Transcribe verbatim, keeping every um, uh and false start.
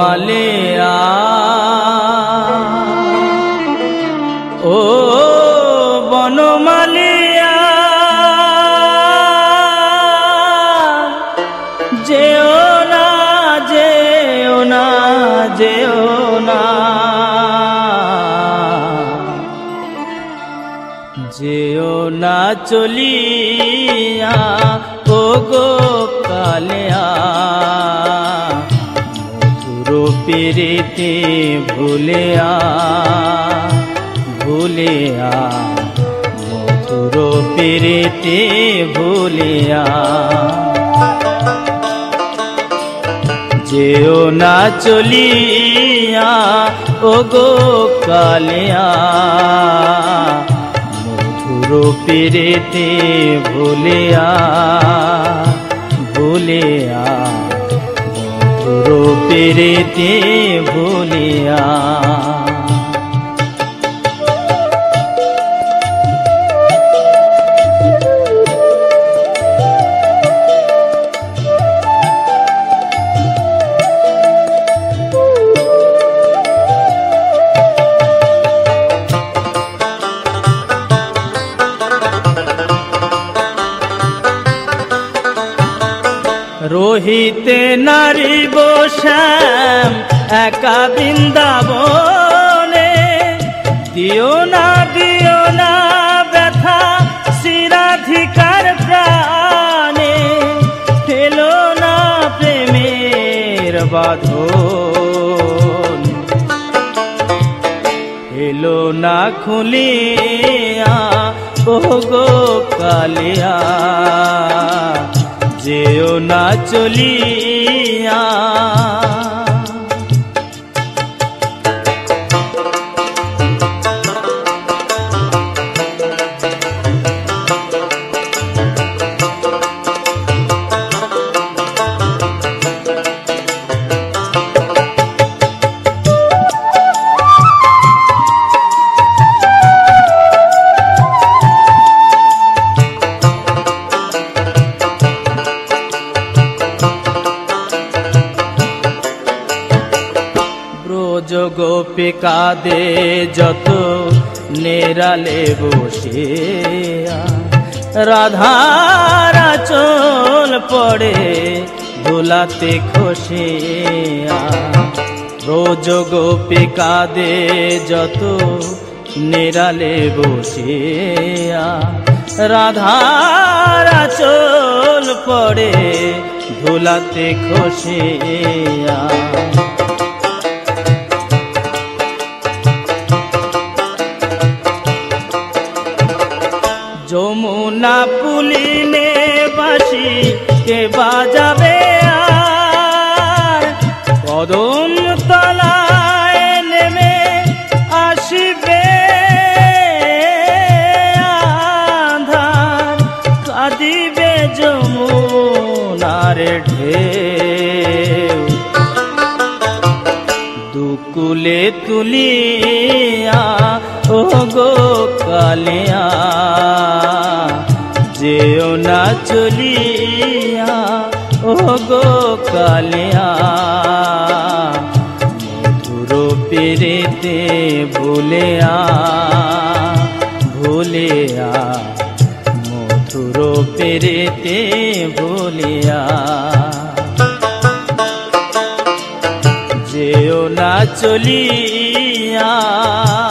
बनमालिया ओ बनमालिया जेओ ना जेओ ना जेओ ना जेओ ना चलिया ओ गो कालिया प्रीति भूलिया भूलिया मधुर प्रीति भूलिया जेओ ना चलिया ओ गो कालिया मधुर प्रीति भूलिया भूलिया प्रीति भूलिया রহিতে নারিব শ্যাম একা বৃন্দাবনে দিও না দিও না ব্যথা শিরাধিকার প্রাণে ঠেলো না প্রেমের বাঁধন ঠেলো না খুলিয়া ও গো কালিয়া जेओ ना चलिया গোপিকা দে যত নেরালে বসিয়া রাধারা চল পড়ে ভোলাতে খসিয়া রোজ গোপিকা দে যত নেরালে বসিয়া রাধারা চল পড়ে ভোলাতে খসিয়া যমুনা পুলিনে বাঁশি কে বাজাবে আর কদম তলায় নেমে আসবে আঁধার কাঁদিবে যমুনার ঢেউ দুকুলে তুলিয়া ও গো কালিয়া जेओ ना चलिया ओ गो कालिया मधुर प्रीति भूलिया भूलिया मधुर प्रीति भूलिया जेओ ना चलिया।